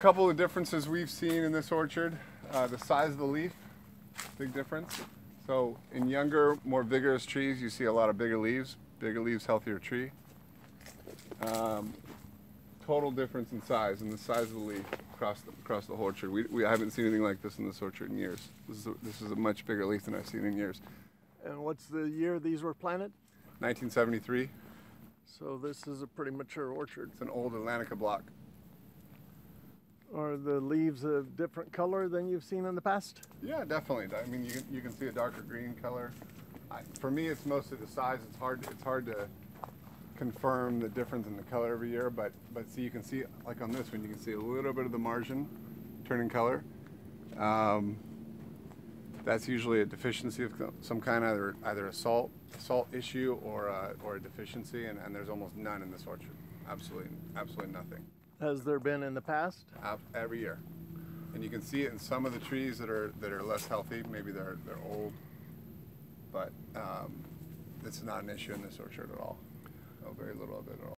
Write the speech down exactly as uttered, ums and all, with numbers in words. A couple of differences we've seen in this orchard, uh, the size of the leaf, big difference. So in younger, more vigorous trees, you see a lot of bigger leaves. Bigger leaves, healthier tree. Um, total difference in size, and the size of the leaf across the, across the whole orchard. We, we haven't seen anything like this in this orchard in years. This is, a, this is a much bigger leaf than I've seen in years. And what's the year these were planted? nineteen seventy-three. So this is a pretty mature orchard. It's an old Atlantica block. Are the leaves a different color than you've seen in the past? Yeah, definitely. I mean, you can, you can see a darker green color. I, for me, it's mostly the size. It's hard, it's hard to confirm the difference in the color every year, but, but see, you can see, like on this one, you can see a little bit of the margin turning color. Um, that's usually a deficiency of some kind, either, either a salt, salt issue or a, or a deficiency, and, and there's almost none in this orchard. Absolutely, absolutely nothing. Has there been in the past? Uh, every year. And you can see it in some of the trees that are that are less healthy. Maybe they're, they're old, but um, it's not an issue in this orchard at all. No, very little of it at all.